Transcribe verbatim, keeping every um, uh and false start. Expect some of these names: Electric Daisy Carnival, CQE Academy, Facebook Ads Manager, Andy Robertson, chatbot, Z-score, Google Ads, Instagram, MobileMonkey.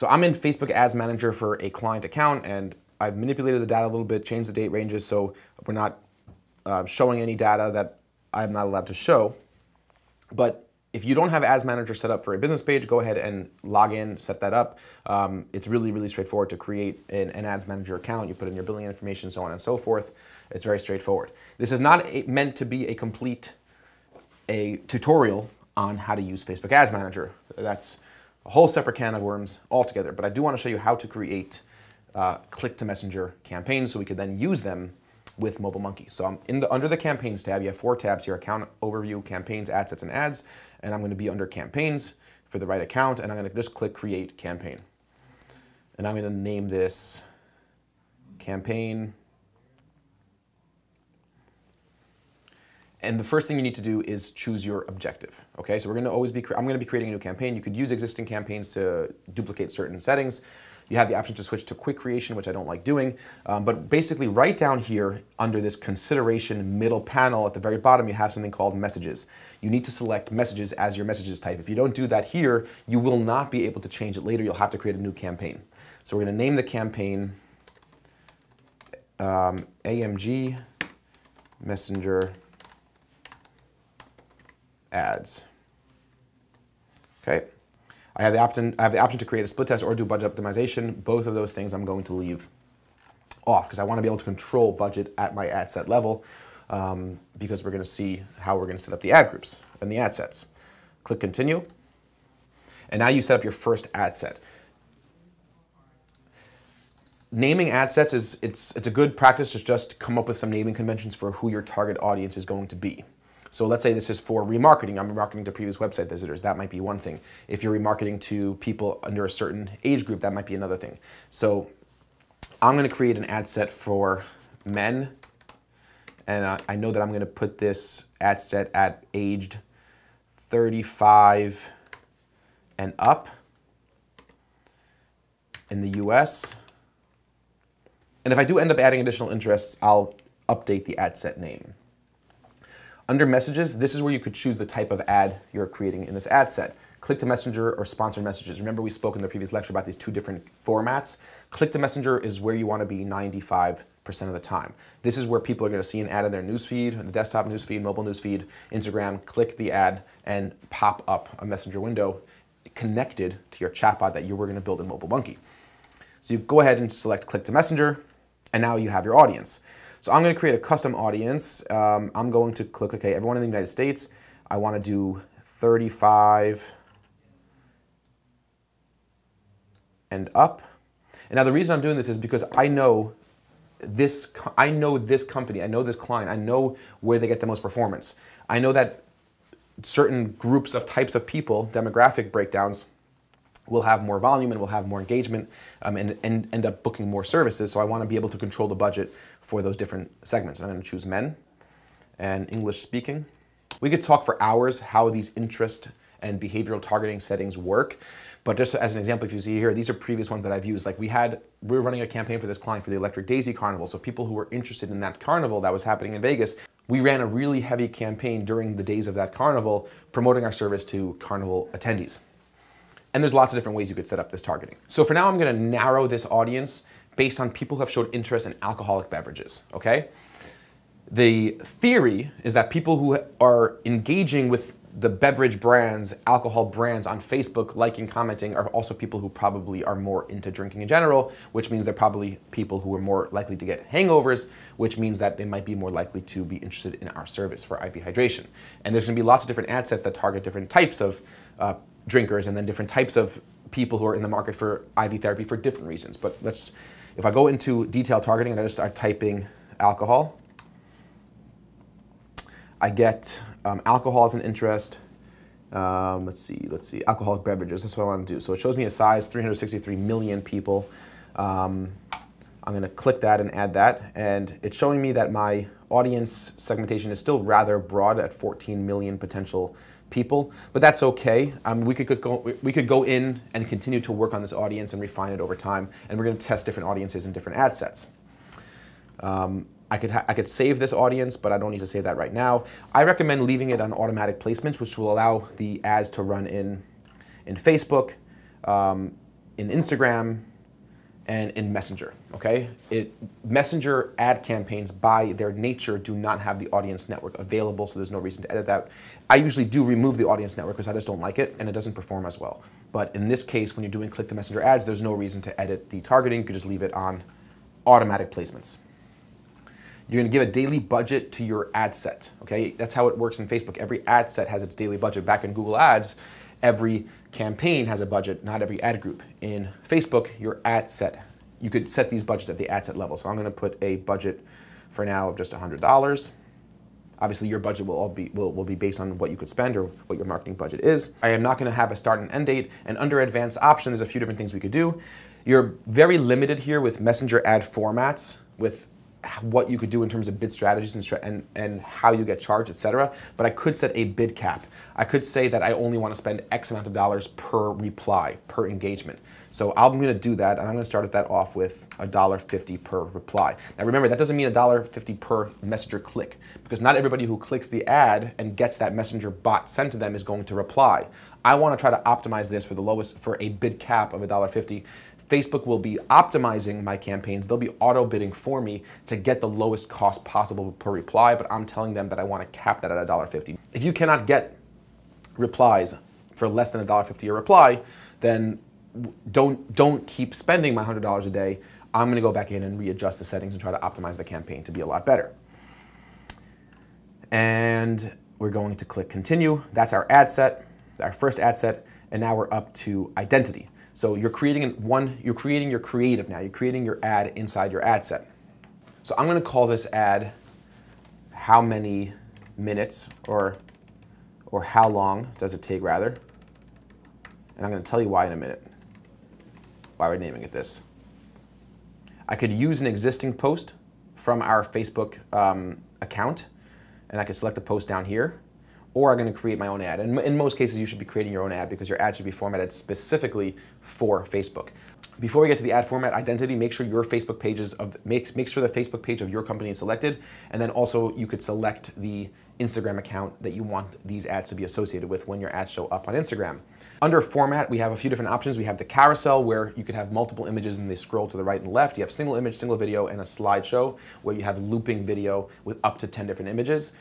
So I'm in Facebook Ads Manager for a client account, and I've manipulated the data a little bit, changed the date ranges so we're not uh, showing any data that I'm not allowed to show. But if you don't have Ads Manager set up for a business page, go ahead and log in, set that up. Um, it's really, really straightforward to create an, an Ads Manager account. You put in your billing information, so on and so forth. It's very straightforward. This is not a, meant to be a complete a tutorial on how to use Facebook Ads Manager. That's a whole separate can of worms altogether. But I do want to show you how to create uh, click-to-messenger campaigns so we could then use them with MobileMonkey. So I'm in the under the campaigns tab. You have four tabs here: account overview, campaigns, ad sets, and ads. And I'm going to be under campaigns for the right account, and I'm going to just click create campaign. And I'm going to name this campaign. And the first thing you need to do is choose your objective. Okay, so we're going to always be. I'm going to be creating a new campaign. You could use existing campaigns to duplicate certain settings. You have the option to switch to quick creation, which I don't like doing. Um, but basically right down here under this consideration middle panel at the very bottom, you have something called messages. You need to select messages as your messages type. If you don't do that here, you will not be able to change it later. You'll have to create a new campaign. So we're going to name the campaign um, A M G Messenger Ads. Okay. I have the option, I have the option to create a split test or do budget optimization. Both of those things I'm going to leave off because I want to be able to control budget at my ad set level um, because we're going to see how we're going to set up the ad groups and the ad sets. Click continue. And now you set up your first ad set. Naming ad sets is it's, it's a good practice to just come up with some naming conventions for who your target audience is going to be. So let's say this is for remarketing. I'm remarketing to previous website visitors. That might be one thing. If you're remarketing to people under a certain age group, that might be another thing. So I'm going to create an ad set for men. And I, I know that I'm going to put this ad set at aged thirty-five and up in the U S. And if I do end up adding additional interests, I'll update the ad set name. Under messages, this is where you could choose the type of ad you're creating in this ad set. Click to messenger or sponsored messages. Remember, we spoke in the previous lecture about these two different formats. Click to messenger is where you want to be ninety-five percent of the time. This is where people are going to see an ad in their newsfeed, the desktop newsfeed, mobile newsfeed, Instagram, click the ad and pop up a messenger window connected to your chatbot that you were going to build in MobileMonkey. So you go ahead and select click to messenger, and now you have your audience. So I'm going to create a custom audience. Um, I'm going to click, okay, everyone in the United States. I want to do thirty-five and up. And now the reason I'm doing this is because I know this, I know this company, I know this client, I know where they get the most performance. I know that certain groups of types of people, demographic breakdowns, we'll have more volume and we'll have more engagement um, and, and end up booking more services. So I want to be able to control the budget for those different segments. And I'm going to choose men and English speaking. We could talk for hours how these interest and behavioral targeting settings work. But just as an example, if you see here, these are previous ones that I've used. Like we had, we were running a campaign for this client for the Electric Daisy Carnival. So people who were interested in that carnival that was happening in Vegas, we ran a really heavy campaign during the days of that carnival, promoting our service to carnival attendees. And there's lots of different ways you could set up this targeting. So for now, I'm going to narrow this audience based on people who have showed interest in alcoholic beverages, okay? The theory is that people who are engaging with the beverage brands, alcohol brands on Facebook, liking, commenting, are also people who probably are more into drinking in general, which means they're probably people who are more likely to get hangovers, which means that they might be more likely to be interested in our service for I V hydration. And there's going to be lots of different ad sets that target different types of uh, drinkers and then different types of people who are in the market for I V therapy for different reasons. But let's, if I go into detail targeting and I just start typing alcohol, I get um, alcohol as an interest. Um, let's see, let's see, alcoholic beverages, that's what I want to do. So it shows me a size, three hundred sixty-three million people. Um, I'm going to click that and add that, and it's showing me that my audience segmentation is still rather broad at fourteen million potential people, but that's okay. Um, we could, could go, we could go in and continue to work on this audience and refine it over time, and we're going to test different audiences and different ad sets. Um, I could, I could save this audience, but I don't need to save that right now. I recommend leaving it on automatic placements, which will allow the ads to run in, in Facebook. Um, in Instagram, and in Messenger, okay? It, Messenger ad campaigns by their nature do not have the audience network available, so there's no reason to edit that. I usually do remove the audience network because I just don't like it and it doesn't perform as well. But in this case, when you're doing click to Messenger ads, there's no reason to edit the targeting. You could just leave it on automatic placements. You're gonna give a daily budget to your ad set, okay? That's how it works in Facebook. Every ad set has its daily budget. Back in Google Ads, every campaign has a budget, not every ad group. In Facebook, your ad set, you could set these budgets at the ad set level. So I'm gonna put a budget for now of just one hundred dollars. Obviously your budget will all be will, will be based on what you could spend or what your marketing budget is. I am not gonna have a start and end date, and under advanced options, there's a few different things we could do. You're very limited here with Messenger ad formats, with what you could do in terms of bid strategies and, and, and how you get charged, et cetera. But I could set a bid cap. I could say that I only want to spend X amount of dollars per reply, per engagement. So I'm going to do that, and I'm going to start that off with one dollar fifty per reply. Now remember, that doesn't mean one dollar fifty per Messenger click, because not everybody who clicks the ad and gets that Messenger bot sent to them is going to reply. I want to try to optimize this for the lowest, for a bid cap of one dollar fifty. Facebook will be optimizing my campaigns. They'll be auto bidding for me to get the lowest cost possible per reply, but I'm telling them that I want to cap that at one dollar fifty. If you cannot get replies for less than one dollar fifty a reply, then don't, don't keep spending my one hundred dollars a day. I'm going to go back in and readjust the settings and try to optimize the campaign to be a lot better. And we're going to click continue. That's our ad set, our first ad set, and now we're up to identity. So you're creating one, you're creating your creative now. You're creating your ad inside your ad set. So I'm gonna call this ad how many minutes or, or how long does it take rather. And I'm gonna tell you why in a minute, why we're naming it this. I could use an existing post from our Facebook um, account, and I could select a post down here, or I'm going to create my own ad. And in most cases, you should be creating your own ad because your ad should be formatted specifically for Facebook. Before we get to the ad format identity, make sure your Facebook pages of make make sure the Facebook page of your company is selected, and then also you could select the Instagram account that you want these ads to be associated with when your ads show up on Instagram. Under format, we have a few different options. We have the carousel, where you could have multiple images and they scroll to the right and left. You have single image, single video, and a slideshow, where you have looping video with up to ten different images.